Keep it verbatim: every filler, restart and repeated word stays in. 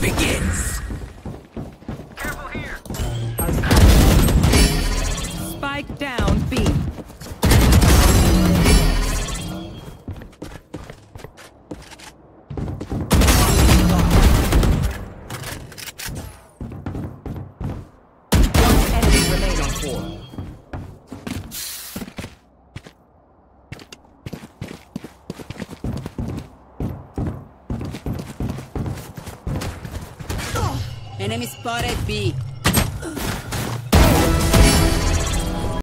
begins. Careful here. Spike down B. Enemy spotted B.